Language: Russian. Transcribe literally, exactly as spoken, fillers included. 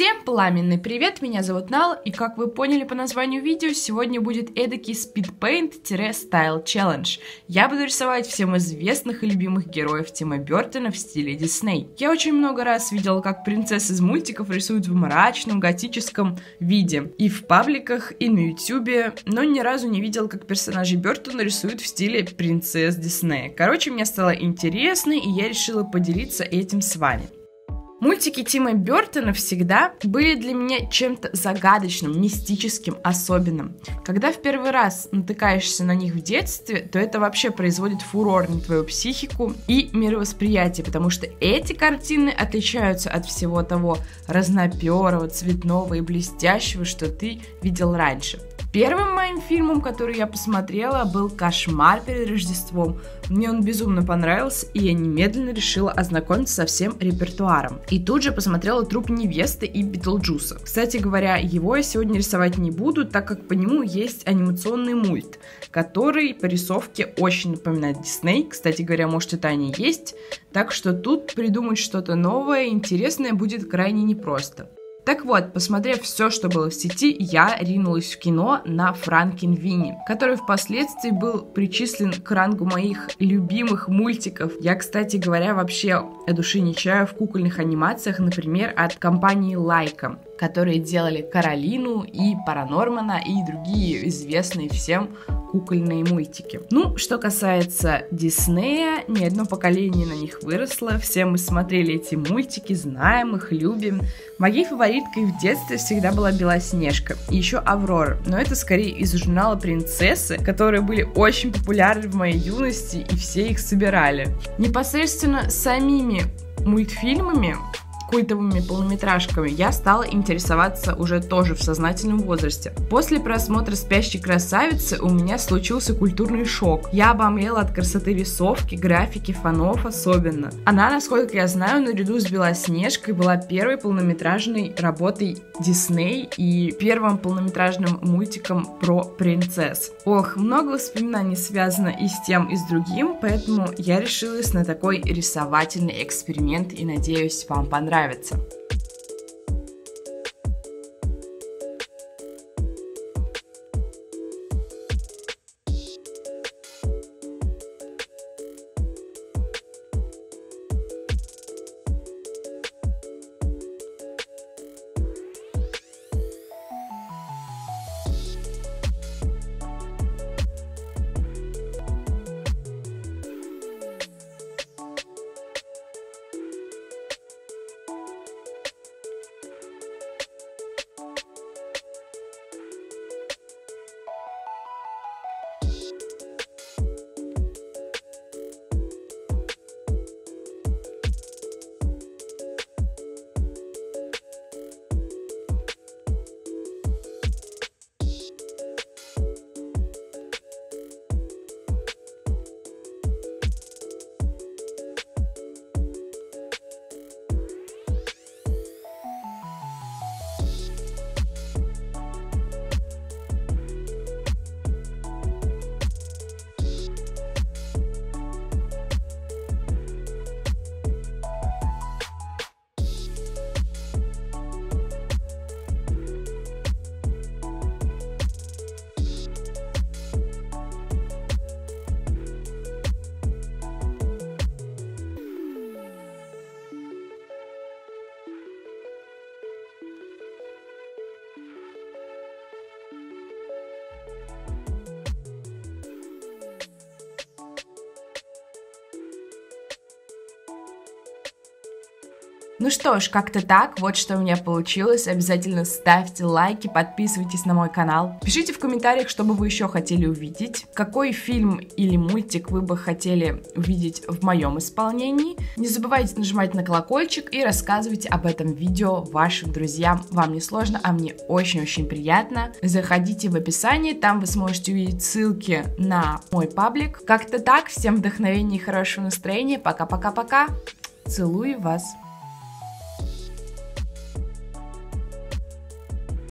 Всем пламенный привет, меня зовут Нал, и как вы поняли по названию видео, сегодня будет эдакий спидпейнт-стайл челлендж. Я буду рисовать всем известных и любимых героев Тима Бёртона в стиле Дисней. Я очень много раз видела, как принцессы из мультиков рисуют в мрачном готическом виде, и в пабликах, и на ютюбе, но ни разу не видела, как персонажи Бёртона рисуют в стиле принцесс Диснея. Короче, мне стало интересно, и я решила поделиться этим с вами. Мультики Тима Бёртона всегда были для меня чем-то загадочным, мистическим, особенным. Когда в первый раз натыкаешься на них в детстве, то это вообще производит фурор на твою психику и мировосприятие, потому что эти картины отличаются от всего того разноперого, цветного и блестящего, что ты видел раньше. Первым моим фильмом, который я посмотрела, был «Кошмар перед Рождеством». Мне он безумно понравился, и я немедленно решила ознакомиться со всем репертуаром. И тут же посмотрела «Труп невесты» и «Битлджуса». Кстати говоря, его я сегодня рисовать не буду, так как по нему есть анимационный мульт, который по рисовке очень напоминает Дисней. Кстати говоря, может, это они есть. Так что тут придумать что-то новое и интересное будет крайне непросто. Так вот, посмотрев все, что было в сети, я ринулась в кино на Франкенвини, который впоследствии был причислен к рангу моих любимых мультиков. Я, кстати говоря, вообще от души не чаю в кукольных анимациях, например, от компании Лайка, которые делали Каролину и Паранормана и другие известные всем кукольные мультики. Ну, что касается Диснея, ни одно поколение на них выросло, все мы смотрели эти мультики, знаем их, любим. Моей фавориткой в детстве всегда была Белоснежка и еще Аврора, но это скорее из журнала «Принцессы», которые были очень популярны в моей юности и все их собирали. Непосредственно самими мультфильмами, культовыми полнометражками, я стала интересоваться уже тоже в сознательном возрасте. После просмотра «Спящей красавицы» у меня случился культурный шок. Я обомлела от красоты рисовки, графики, фонов особенно. Она, насколько я знаю, наряду с «Белоснежкой» была первой полнометражной работой Дисней и первым полнометражным мультиком про принцесс. Ох, много воспоминаний связано и с тем, и с другим, поэтому я решилась на такой рисовательный эксперимент и надеюсь, вам понравится. Нравится. Ну что ж, как-то так, вот что у меня получилось. Обязательно ставьте лайки, подписывайтесь на мой канал. Пишите в комментариях, что бы вы еще хотели увидеть, какой фильм или мультик вы бы хотели увидеть в моем исполнении. Не забывайте нажимать на колокольчик и рассказывайте об этом видео вашим друзьям. Вам не сложно, а мне очень-очень приятно. Заходите в описание, там вы сможете увидеть ссылки на мой паблик. Как-то так, всем вдохновения и хорошего настроения. Пока-пока-пока. Целую вас.